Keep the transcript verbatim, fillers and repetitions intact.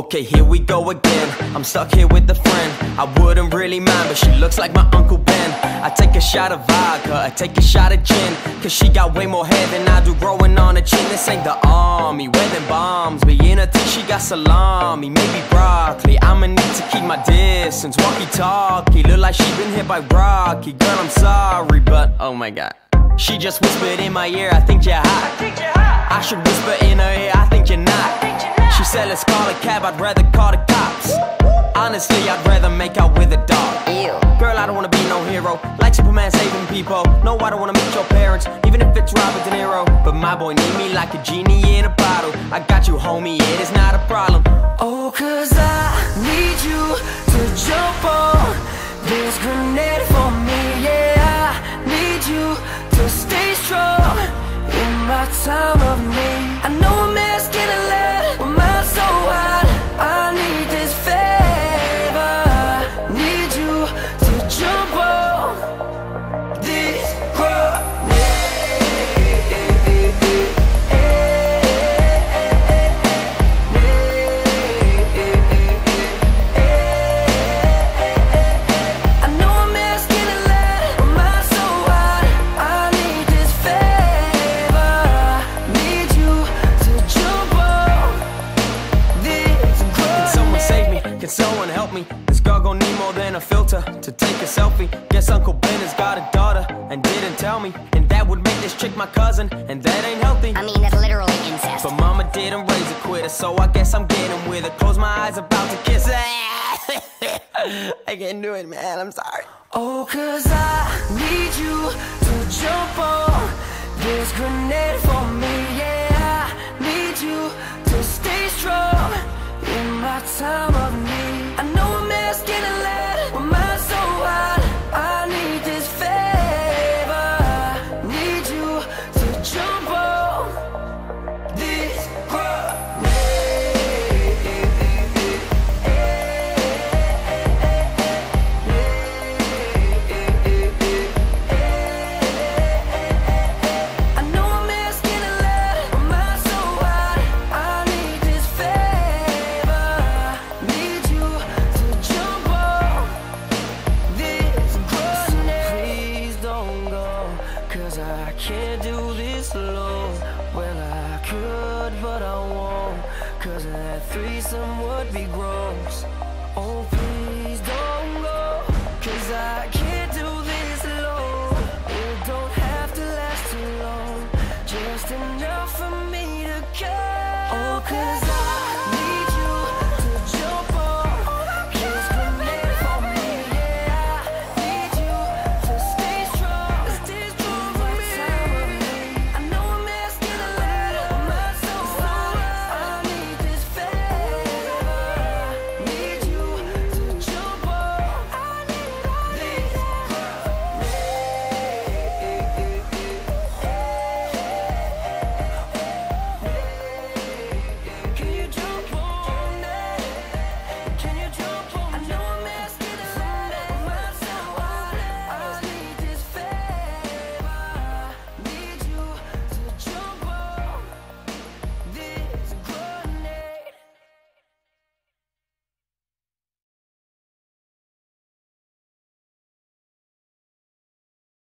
Okay, here we go again. I'm stuck here with a friend. I wouldn't really mind, but she looks like my Uncle Ben. I take a shot of vodka, I take a shot of gin, cause she got way more hair than I do growing on her chin. This ain't the army, wearing bombs, but in her tea she got salami, maybe broccoli. I'ma need to keep my distance, walkie-talkie. Look like she been hit by Rocky. Girl, I'm sorry, but oh my god. She just whispered in my ear, I think you're hot. I, think you're hot. I should whisper in her ear, I think you're not. She said, let's call a cab, I'd rather call the cops. Honestly, I'd rather make out with a dog. Ew. Girl, I don't wanna be no hero, like Superman saving people. No, I don't wanna meet your parents, even if it's Robert De Niro. But my boy need me like a genie in a bottle. I got you, homie, it is not a problem. Oh, cause I need you to jump on this grenade for me, yeah. I need you to stay strong in my time of need. I know I'm asking a lot, but mine's so hot. I need this favor. Need you to jump on this road. I know I'm asking a lot, but mine's so hot. I need this favor. Need you to jump on this road. Can someone save me? Can someone help me? This girl gon' need more than a filter to take a selfie. Guess Uncle Ben has got a daughter and didn't tell me, and that would make this chick my cousin, and that ain't healthy. I mean, that's literally incest. But mama didn't raise a quitter, so I guess I'm getting with her. Close my eyes, about to kiss her. I can't do it, man, I'm sorry. Oh, cause I need you to jump on this grenade for me, yeah. I need you to stay strong in my time of need. I know I'm asking a lot, but mine's so hot. I need this favor. Need you to jump on this grenade. I know I'm asking a lot, but mine's so hot. I need this favor. Need you to jump on this grenade. Please don't go, cause I can't do this alone. Well, I could, but I won't, cause that threesome would be gross. Oh, please.